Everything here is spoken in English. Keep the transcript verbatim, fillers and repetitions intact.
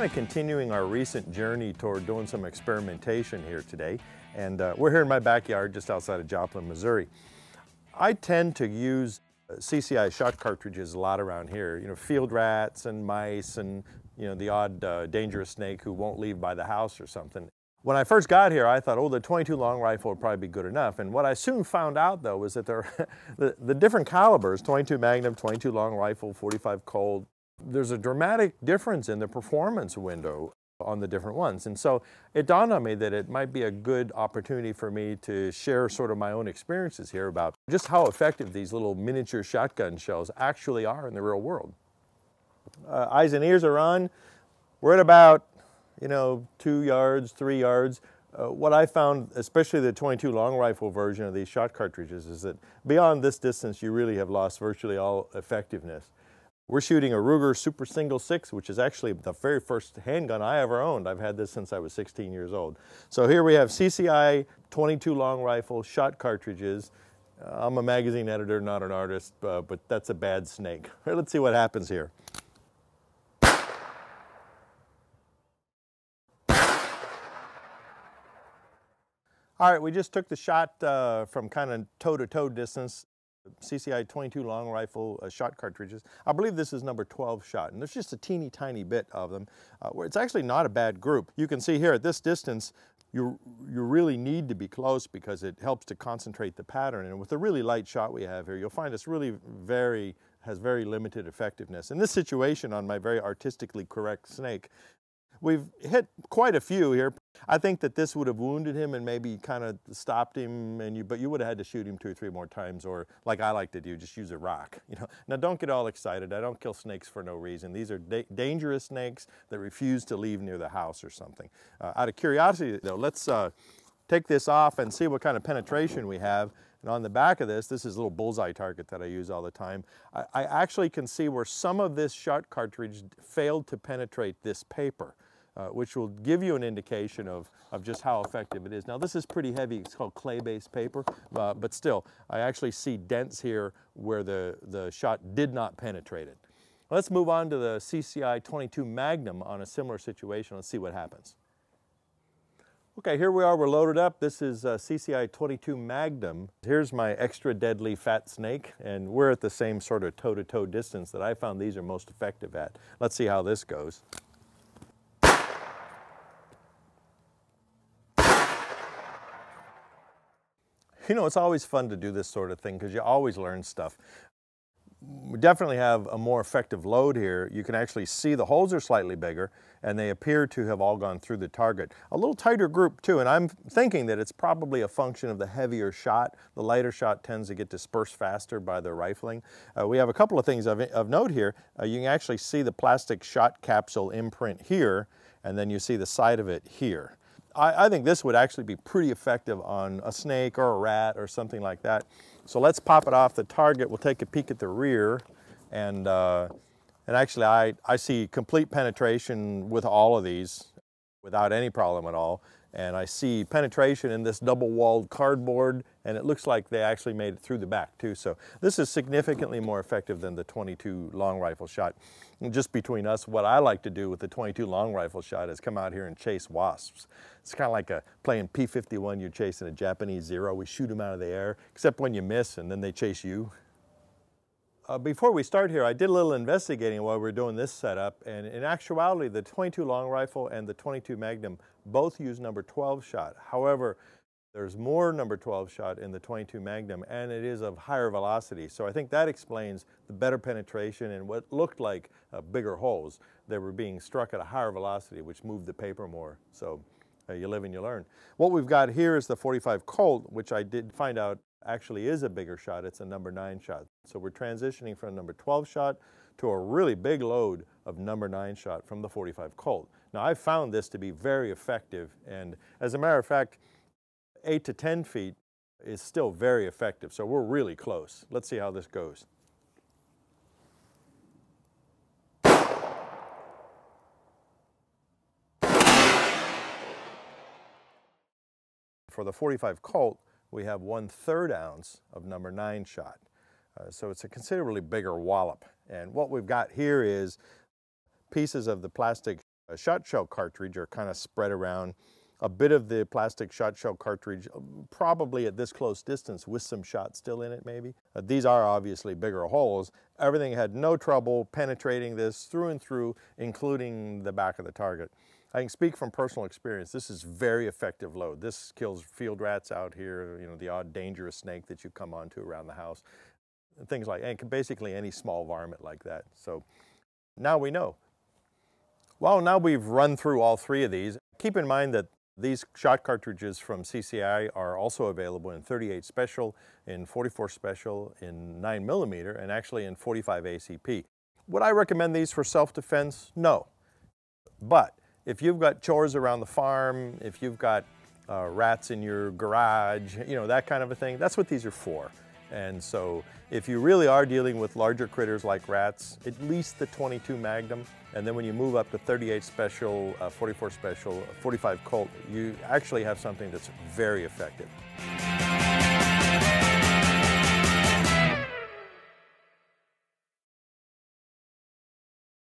kind of continuing our recent journey toward doing some experimentation here today. And uh, we're here in my backyard just outside of Joplin, Missouri. I tend to use C C I shot cartridges a lot around here, you know, field rats and mice and, you know, the odd uh, dangerous snake who won't leave by the house or something. When I first got here, I thought, oh, the twenty-two long rifle would probably be good enough. And what I soon found out, though, was that there the, the different calibers, twenty-two Magnum, twenty-two long rifle, forty-five Colt, there's a dramatic difference in the performance window on the different ones. And so it dawned on me that it might be a good opportunity for me to share sort of my own experiences here about just how effective these little miniature shotgun shells actually are in the real world. Uh, eyes and ears are on. We're at about, you know, two yards, three yards. Uh, what I found, especially the twenty-two long rifle version of these shot cartridges, is that beyond this distance, you really have lost virtually all effectiveness. We're shooting a Ruger Super Single six, which is actually the very first handgun I ever owned. I've had this since I was sixteen years old. So here we have C C I, twenty-two long rifle, shot cartridges. Uh, I'm a magazine editor, not an artist, uh, but that's a bad snake. All right, let's see what happens here. All right, we just took the shot uh, from kind of toe-to-toe distance. C C I twenty-two long rifle uh, shot cartridges. I believe this is number twelve shot, and there's just a teeny tiny bit of them. Uh, where it's actually not a bad group. You can see here at this distance, you, you really need to be close because it helps to concentrate the pattern. And with the really light shot we have here, you'll find it's really very, has very limited effectiveness. In this situation on my very artistically correct snake, we've hit quite a few here. I think that this would have wounded him and maybe kind of stopped him, and you, but you would have had to shoot him two or three more times, or like I like to do, just use a rock. You know? Now don't get all excited. I don't kill snakes for no reason. These are da dangerous snakes that refuse to leave near the house or something. Uh, out of curiosity though, let's uh, take this off and see what kind of penetration we have. And on the back of this, this is a little bullseye target that I use all the time. I, I actually can see where some of this shot cartridge failed to penetrate this paper. Uh, which will give you an indication of, of just how effective it is. Now this is pretty heavy, it's called clay-based paper, uh, but still, I actually see dents here where the, the shot did not penetrate it. Let's move on to the C C I twenty-two Magnum on a similar situation. Let's see what happens. Okay, here we are, we're loaded up. This is uh, C C I twenty-two Magnum. Here's my extra deadly fat snake, and we're at the same sort of toe-to-toe distance that I found these are most effective at. Let's see how this goes. You know, it's always fun to do this sort of thing because you always learn stuff. We definitely have a more effective load here. You can actually see the holes are slightly bigger and they appear to have all gone through the target. A little tighter group too, and I'm thinking that it's probably a function of the heavier shot. The lighter shot tends to get dispersed faster by the rifling. Uh, we have a couple of things of, of note here. Uh, you can actually see the plastic shot capsule imprint here, and then you see the side of it here. I, I think this would actually be pretty effective on a snake or a rat or something like that. So let's pop it off the target. We'll take a peek at the rear, and uh, and actually I, I see complete penetration with all of these without any problem at all. And I see penetration in this double-walled cardboard, and it looks like they actually made it through the back too. So this is significantly more effective than the twenty-two long rifle shot. And just between us, what I like to do with the twenty-two long rifle shot is come out here and chase wasps. It's kind of like a, playing P fifty-one, you're chasing a Japanese Zero. We shoot them out of the air, except when you miss, and then they chase you. Uh, before we start here, I did a little investigating while we were doing this setup, and in actuality, the twenty-two long rifle and the twenty-two Magnum both use number twelve shot. However, there's more number twelve shot in the twenty-two Magnum, and it is of higher velocity. So I think that explains the better penetration and what looked like uh, bigger holes. They were being struck at a higher velocity, which moved the paper more. So uh, you live and you learn. What we've got here is the forty-five Colt, which I did find out actually is a bigger shot. It's a number nine shot. So we're transitioning from a number twelve shot to a really big load of number nine shot from the forty-five Colt. Now I've found this to be very effective, and as a matter of fact, eight to ten feet is still very effective. So we're really close. Let's see how this goes. For the forty-five Colt, we have one third ounce of number nine shot. Uh, so it's a considerably bigger wallop. And what we've got here is pieces of the plastic A shot shell cartridge are kind of spread around. A bit of the plastic shot shell cartridge, probably at this close distance with some shot still in it maybe. Uh, these are obviously bigger holes. Everything had no trouble penetrating this through and through, including the back of the target. I can speak from personal experience, this is very effective load. This kills field rats out here, you know, the odd dangerous snake that you come onto around the house. Things like, and basically any small varmint like that. So now we know. Well, now we've run through all three of these. Keep in mind that these shot cartridges from C C I are also available in thirty-eight special, in forty-four special, in nine millimeter, and actually in forty-five A C P. Would I recommend these for self-defense? No. But if you've got chores around the farm, if you've got uh, rats in your garage, you know, that kind of a thing, that's what these are for. And so if you really are dealing with larger critters like rats, at least the twenty-two Magnum, and then when you move up to thirty-eight special, uh, forty-four special, forty-five Colt, you actually have something that's very effective.